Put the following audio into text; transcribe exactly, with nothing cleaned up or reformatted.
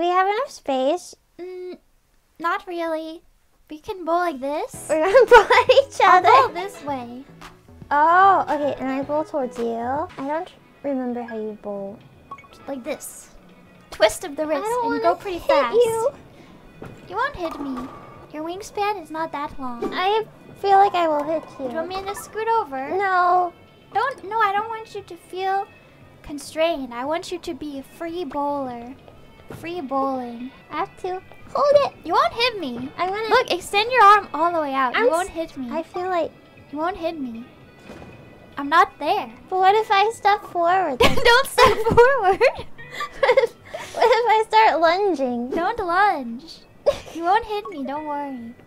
we have enough space? Mm, not really. We can bowl like this. We're going to bowl at each other. I'll bowl this way. Oh, okay. And I bowl towards you. I don't remember how you bowl. Like this. Twist of the wrist and go pretty fast. You. you won't hit me. Your wingspan is not that long. I feel like I will hit you. Do you want me to scoot over? No. Don't. No, I don't want you to feel constrained. I want you to be a free bowler. Free bowling. I have to hold it. You won't hit me. I'm gonna look. Extend your arm all the way out. I'm you won't hit me. I feel like you won't hit me. I'm not there. But what if I step forward? Don't step forward. What if, what if I start lunging? Don't lunge. You won't hit me. Don't worry.